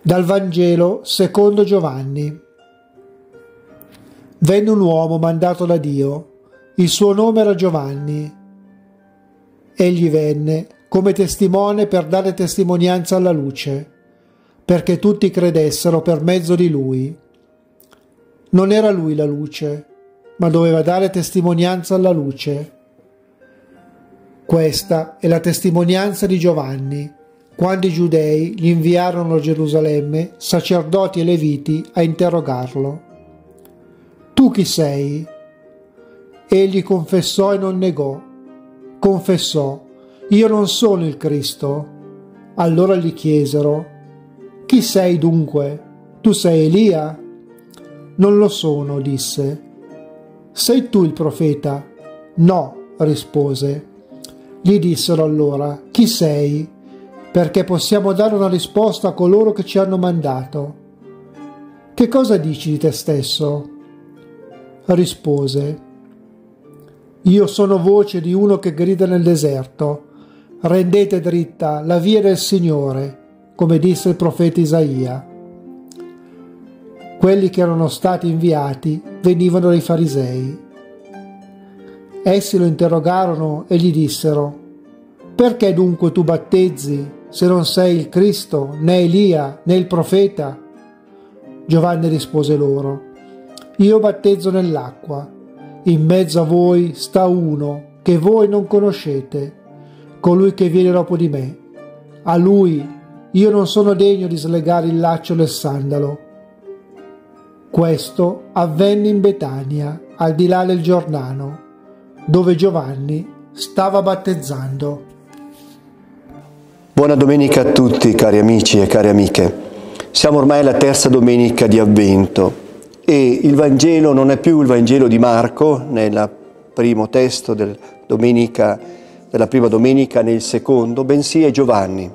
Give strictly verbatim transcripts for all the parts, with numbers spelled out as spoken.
Dal Vangelo secondo Giovanni. Venne un uomo mandato da Dio, il suo nome era Giovanni. Egli venne come testimone per dare testimonianza alla luce, perché tutti credessero per mezzo di lui. Non era lui la luce, ma doveva dare testimonianza alla luce. Questa è la testimonianza di Giovanni, quando i giudei gli inviarono a Gerusalemme sacerdoti e leviti a interrogarlo. «Tu chi sei?» Egli confessò e non negò. Confessò: «Io non sono il Cristo». Allora gli chiesero: «Chi sei dunque? Tu sei Elia?» «Non lo sono», disse. «Sei tu il profeta?» «No», rispose. Gli dissero allora: «Chi sei? Perché possiamo dare una risposta a coloro che ci hanno mandato». «Che cosa dici di te stesso?» Rispose: «Io sono voce di uno che grida nel deserto, rendete dritta la via del Signore, come disse il profeta Isaìa». Quelli che erano stati inviati venivano dai farisei. Essi lo interrogarono e gli dissero: «Perché dunque tu battezzi, se non sei il Cristo, né Elia, né il profeta?» Giovanni rispose loro: «Io battezzo nell'acqua. In mezzo a voi sta uno che voi non conoscete, colui che viene dopo di me. A lui io non sono degno di slegare il laccio del sandalo». Questo avvenne in Betania, al di là del Giordano, dove Giovanni stava battezzando. Buona domenica a tutti, cari amici e cari amiche. Siamo ormai alla terza domenica di Avvento e il Vangelo non è più il Vangelo di Marco nel primo testo del domenica, della prima domenica nel secondo, bensì è Giovanni.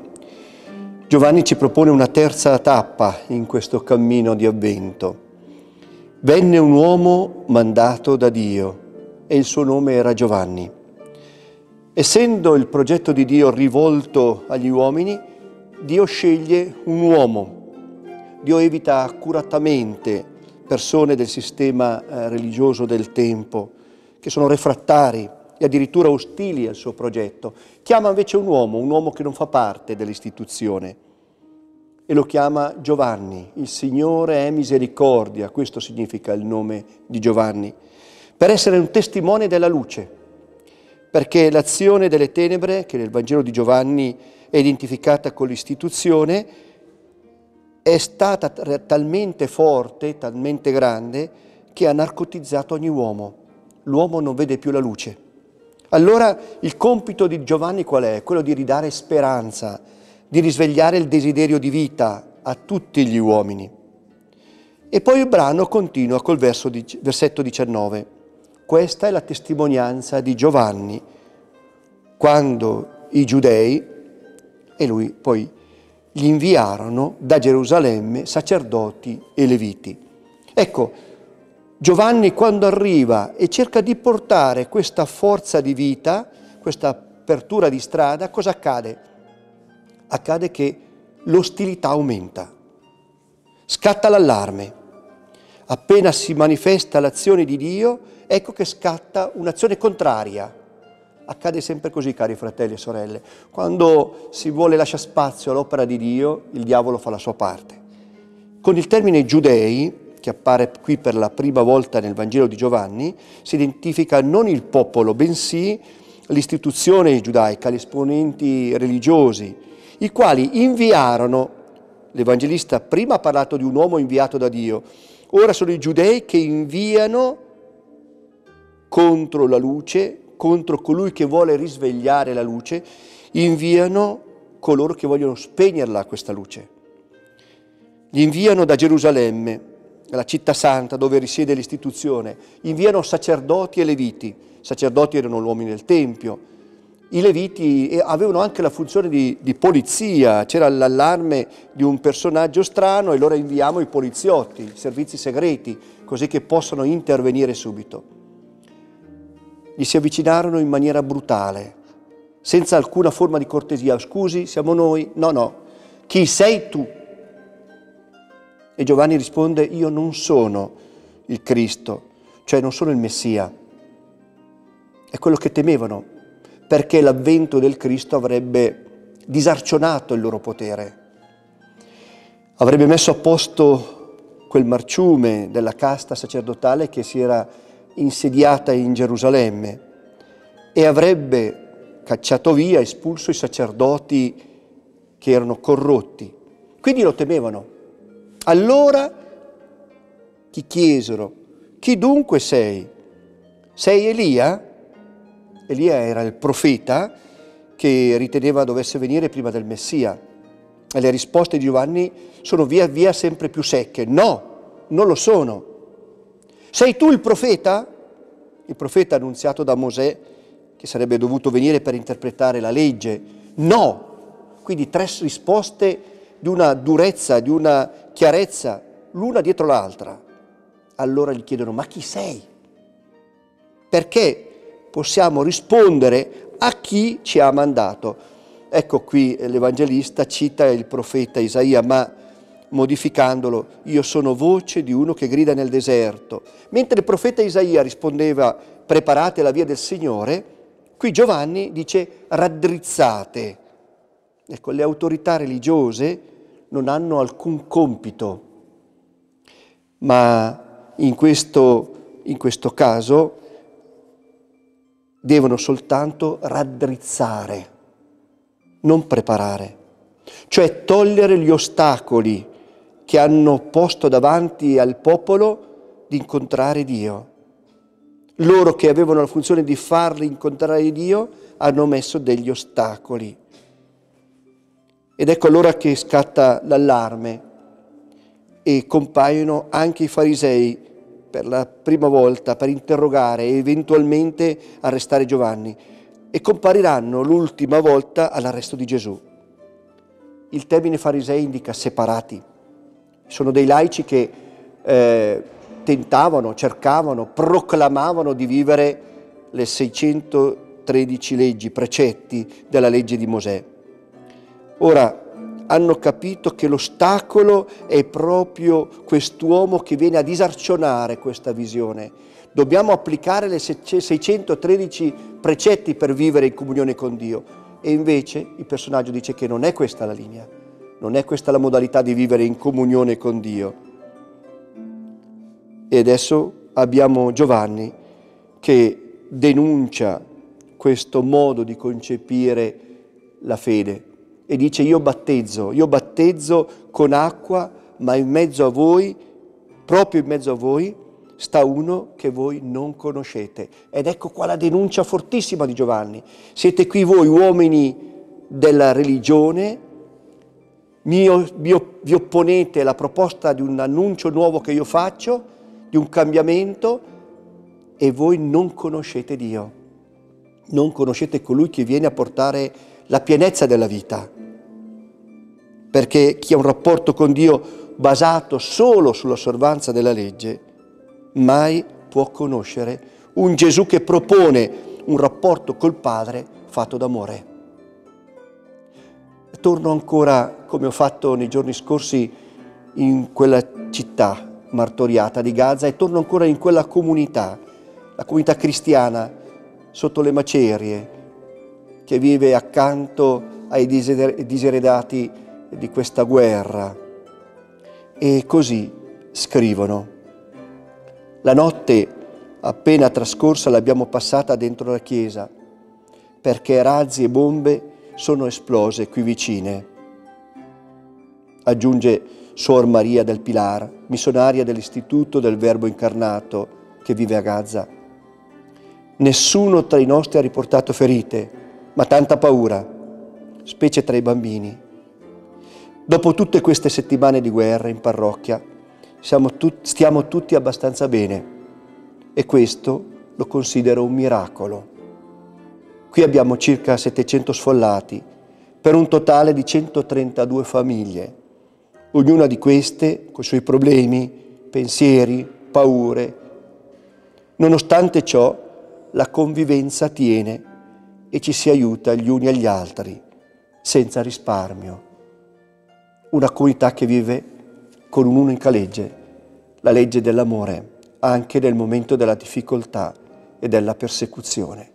Giovanni ci propone una terza tappa in questo cammino di Avvento. Venne un uomo mandato da Dio e il suo nome era Giovanni. Essendo il progetto di Dio rivolto agli uomini, Dio sceglie un uomo. Dio evita accuratamente persone del sistema religioso del tempo, che sono refrattari e addirittura ostili al suo progetto. Chiama invece un uomo, un uomo che non fa parte dell'istituzione, e lo chiama Giovanni. Il Signore è misericordia, questo significa il nome di Giovanni, per essere un testimone della luce. Perché l'azione delle tenebre, che nel Vangelo di Giovanni è identificata con l'istituzione, è stata talmente forte, talmente grande, che ha narcotizzato ogni uomo. L'uomo non vede più la luce. Allora il compito di Giovanni qual è? Quello di ridare speranza, di risvegliare il desiderio di vita a tutti gli uomini. E poi il brano continua col verso di, versetto diciannove. Questa è la testimonianza di Giovanni, quando i giudei, e lui poi, gli inviarono da Gerusalemme sacerdoti e leviti. Ecco, Giovanni quando arriva e cerca di portare questa forza di vita, questa apertura di strada, cosa accade? Accade che l'ostilità aumenta, scatta l'allarme. Appena si manifesta l'azione di Dio, ecco che scatta un'azione contraria. Accade sempre così, cari fratelli e sorelle. Quando si vuole lasciare spazio all'opera di Dio, il diavolo fa la sua parte. Con il termine giudei, che appare qui per la prima volta nel Vangelo di Giovanni, si identifica non il popolo, bensì l'istituzione giudaica, gli esponenti religiosi, i quali inviarono. L'Evangelista prima ha parlato di un uomo inviato da Dio. Ora sono i giudei che inviano contro la luce, contro colui che vuole risvegliare la luce, inviano coloro che vogliono spegnerla questa luce. Gli inviano da Gerusalemme, la città santa dove risiede l'istituzione, inviano sacerdoti e leviti. I sacerdoti erano uomini del Tempio. I leviti avevano anche la funzione di, di polizia, c'era l'allarme di un personaggio strano e loro inviamo i poliziotti, i servizi segreti, così che possono intervenire subito. Gli si avvicinarono in maniera brutale, senza alcuna forma di cortesia. Scusi, siamo noi? No, no. Chi sei tu? E Giovanni risponde: io non sono il Cristo, cioè non sono il Messia. È quello che temevano, perché l'avvento del Cristo avrebbe disarcionato il loro potere, avrebbe messo a posto quel marciume della casta sacerdotale che si era insediata in Gerusalemme e avrebbe cacciato via, espulso i sacerdoti che erano corrotti. Quindi lo temevano. Allora ti chiesero: chi dunque sei? Sei Elia? Elia era il profeta che riteneva dovesse venire prima del Messia. E le risposte di Giovanni sono via via sempre più secche. No, non lo sono. Sei tu il profeta? Il profeta annunziato da Mosè, che sarebbe dovuto venire per interpretare la legge. No. Quindi tre risposte di una durezza, di una chiarezza, l'una dietro l'altra. Allora gli chiedono: ma chi sei? Perché possiamo rispondere a chi ci ha mandato. Ecco qui l'Evangelista cita il profeta Isaia, ma modificandolo: io sono voce di uno che grida nel deserto. Mentre il profeta Isaia rispondeva: preparate la via del Signore, qui Giovanni dice: raddrizzate. Ecco, le autorità religiose non hanno alcun compito, ma in questo, in questo caso devono soltanto raddrizzare, non preparare, cioè togliere gli ostacoli che hanno posto davanti al popolo di incontrare Dio. Loro che avevano la funzione di farli incontrare Dio hanno messo degli ostacoli. Ed ecco allora che scatta l'allarme e compaiono anche i farisei per la prima volta per interrogare e eventualmente arrestare Giovanni, e compariranno l'ultima volta all'arresto di Gesù. Il termine farisei indica separati. Sono dei laici che eh, tentavano, cercavano, proclamavano di vivere le seicentotredici leggi, precetti della legge di Mosè. Ora, hanno capito che l'ostacolo è proprio quest'uomo che viene a disarcionare questa visione. Dobbiamo applicare le seicentotredici precetti per vivere in comunione con Dio. E invece il personaggio dice che non è questa la linea, non è questa la modalità di vivere in comunione con Dio. E adesso abbiamo Giovanni che denuncia questo modo di concepire la fede. E dice: io battezzo, io battezzo con acqua, ma in mezzo a voi, proprio in mezzo a voi, sta uno che voi non conoscete. Ed ecco qua la denuncia fortissima di Giovanni. Siete qui voi uomini della religione, mi, mi, vi opponete alla proposta di un annuncio nuovo che io faccio, di un cambiamento, e voi non conoscete Dio, non conoscete colui che viene a portare la pienezza della vita, perché chi ha un rapporto con Dio basato solo sull'osservanza della legge mai può conoscere un Gesù che propone un rapporto col Padre fatto d'amore. Torno ancora, come ho fatto nei giorni scorsi, in quella città martoriata di Gaza, e torno ancora in quella comunità, la comunità cristiana sotto le macerie, che vive accanto ai diseredati di questa guerra. E così scrivono: la notte appena trascorsa l'abbiamo passata dentro la chiesa, perché razzi e bombe sono esplose qui vicine. Aggiunge Suor Maria del Pilar, missionaria dell'Istituto del Verbo Incarnato, che vive a Gaza. Nessuno tra i nostri ha riportato ferite, ma tanta paura, specie tra i bambini. Dopo tutte queste settimane di guerra in parrocchia, siamo tut- stiamo tutti abbastanza bene, e questo lo considero un miracolo. Qui abbiamo circa settecento sfollati, per un totale di centotrentadue famiglie, ognuna di queste con i suoi problemi, pensieri, paure. Nonostante ciò, la convivenza tiene e ci si aiuta gli uni agli altri, senza risparmio. Una comunità che vive con un'unica legge, la legge dell'amore, anche nel momento della difficoltà e della persecuzione.